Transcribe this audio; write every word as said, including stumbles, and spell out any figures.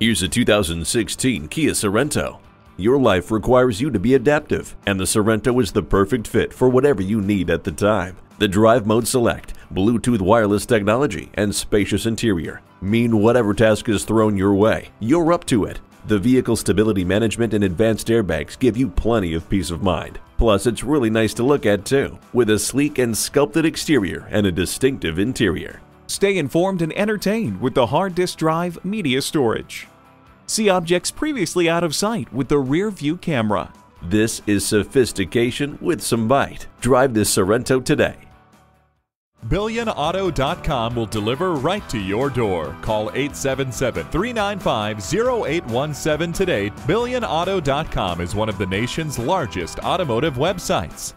Here's a two thousand sixteen Kia Sorento. Your life requires you to be adaptive, and the Sorento is the perfect fit for whatever you need at the time. The drive mode select, Bluetooth wireless technology, and spacious interior mean whatever task is thrown your way, you're up to it. The vehicle stability management and advanced airbags give you plenty of peace of mind. Plus, it's really nice to look at too, with a sleek and sculpted exterior and a distinctive interior. Stay informed and entertained with the hard disk drive media storage. See objects previously out of sight with the rear view camera. This is sophistication with some bite. Drive this Sorento today. Billion Auto dot com will deliver right to your door. Call eight seven seven, three nine five, zero eight one seven today. Billion Auto dot com is one of the nation's largest automotive websites.